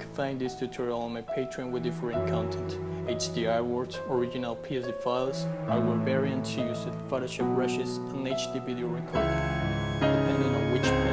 can find this tutorial on my Patreon with different content. HDI artworks, original PSD files, artwork variants used with Photoshop brushes, and HD video recording, depending on which